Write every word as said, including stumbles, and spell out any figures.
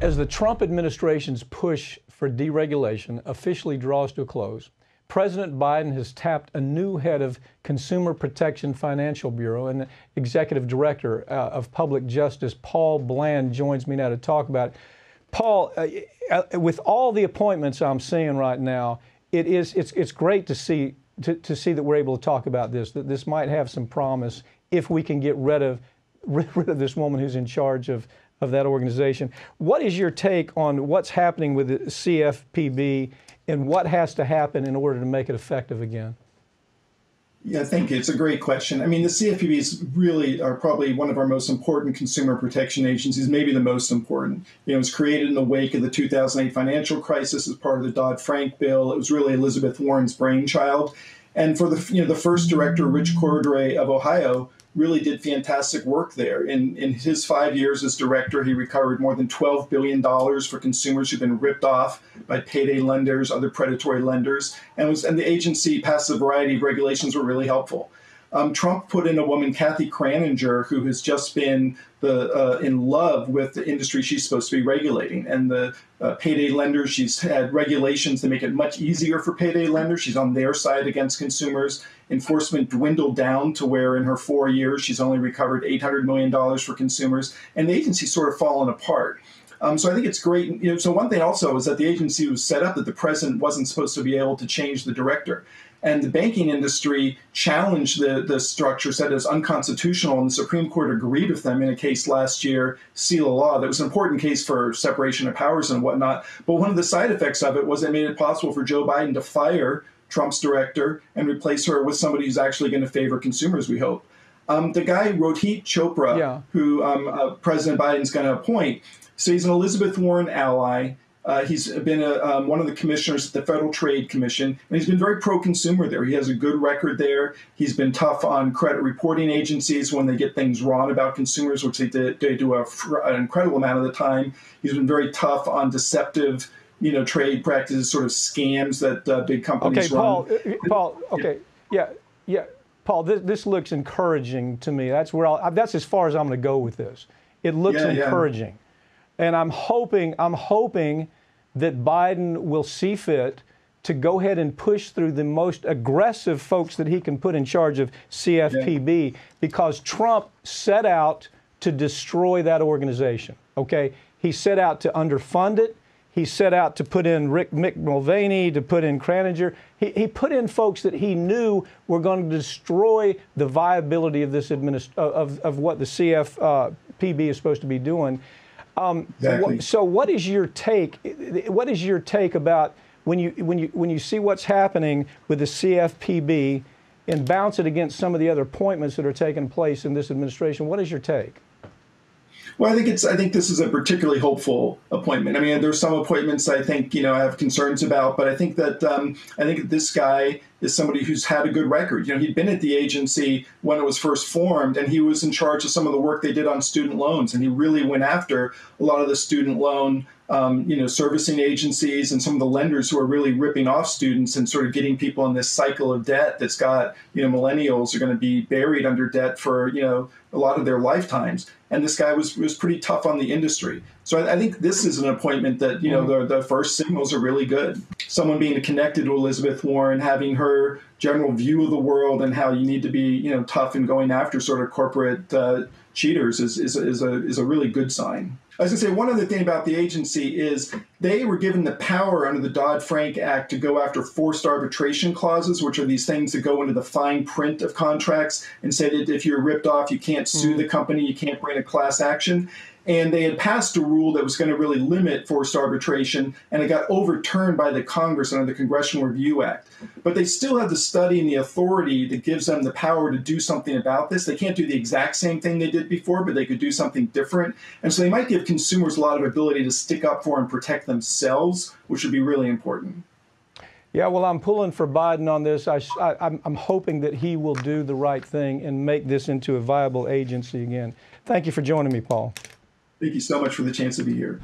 As the Trump administration's push for deregulation officially draws to a close, President Biden has tapped a new head of Consumer Protection Financial Bureau, and Executive Director uh, of Public Justice, Paul Bland, joins me now to talk about it. Paul, uh, uh, with all the appointments I'm seeing right now, it is it's it's great to see to, to see that we're able to talk about this. That this might have some promise if we can get rid of rid of this woman who's in charge of. of that organization. What is your take on what's happening with the C F P B and what has to happen in order to make it effective again? Yeah, thank you. It's a great question. I mean, the C F P B is really are probably one of our most important consumer protection agencies, maybe the most important. You know, it was created in the wake of the two thousand eight financial crisis as part of the Dodd-Frank bill. It was really Elizabeth Warren's brainchild. And for the, you know, the first director, Rich Cordray of Ohio, really did fantastic work there. In, in his five years as director, he recovered more than twelve billion dollars for consumers who've been ripped off by payday lenders, other predatory lenders, and, was, and the agency passed a variety of regulations that were really helpful. Um, Trump put in a woman, Kathy Kraninger, who has just been the, uh, in love with the industry she's supposed to be regulating. And the uh, payday lenders, she's had regulations that make it much easier for payday lenders. She's on their side against consumers. Enforcement dwindled down to where in her four years, she's only recovered eight hundred million dollars for consumers. And the agency's sort of fallen apart. Um, so I think it's great. You know, so one thing also is that the agency was set up that the president wasn't supposed to be able to change the director. And the banking industry challenged the, the structure, said it was unconstitutional, and the Supreme Court agreed with them in a case last year, Seila Law, that was an important case for separation of powers and whatnot. But one of the side effects of it was it made it possible for Joe Biden to fire Trump's director and replace her with somebody who's actually going to favor consumers, we hope. Um, the guy, Rohit Chopra, yeah. who um, uh, President Biden's going to appoint, so he's an Elizabeth Warren ally. Uh, he's been a, um, one of the commissioners at the Federal Trade Commission, and he's been very pro-consumer there. He has a good record there. He's been tough on credit reporting agencies when they get things wrong about consumers, which they, did, they do a, an incredible amount of the time. He's been very tough on deceptive, you know, trade practices, sort of scams that uh, big companies okay, run. Okay, Paul. Paul. Okay. Yeah. Yeah. Paul, this, this looks encouraging to me. That's where I'll, that's as far as I'm going to go with this. It looks yeah, encouraging. Yeah. And I'm hoping, I'm hoping that Biden will see fit to go ahead and push through the most aggressive folks that he can put in charge of C F P B, because Trump set out to destroy that organization, okay? He set out to underfund it. He set out to put in Rick, Mick Mulvaney, to put in Kraninger. He, he put in folks that he knew were going to destroy the viability of this administ of, of what the C F P B is supposed to be doing. Um, exactly. So, what is your take? What is your take about when you when you when you see what's happening with the C F P B and bounce it against some of the other appointments that are taking place in this administration? What is your take? Well, I think it's I think this is a particularly hopeful appointment. I mean, there's some appointments I think you know I have concerns about, but I think that um, I think that this guy is somebody who's had a good record. You know, he'd been at the agency when it was first formed, and he was in charge of some of the work they did on student loans. And he really went after a lot of the student loan, um, you know, servicing agencies and some of the lenders who are really ripping off students and sort of getting people in this cycle of debt that's got, you know, millennials are going to be buried under debt for, you know, a lot of their lifetimes. And this guy was, was pretty tough on the industry. So I, I think this is an appointment that, you know, the, the first signals are really good. Someone being connected to Elizabeth Warren, having her Her general view of the world and how you need to be, you know, tough and going after sort of corporate uh, cheaters is is is a is a really good sign. I was going to say one other thing about the agency is they were given the power under the Dodd-Frank Act to go after forced arbitration clauses, which are these things that go into the fine print of contracts and say that if you're ripped off, you can't sue the company, you can't bring a class action. And they had passed a rule that was going to really limit forced arbitration, and it got overturned by the Congress under the Congressional Review Act. But they still have the study and the authority that gives them the power to do something about this. They can't do the exact same thing they did before, but they could do something different. And so they might give consumers a lot of ability to stick up for and protect themselves, which would be really important. Yeah, well, I'm pulling for Biden on this. I, I, I'm, I'm hoping that he will do the right thing and make this into a viable agency again. Thank you for joining me, Paul. Thank you so much for the chance to be here.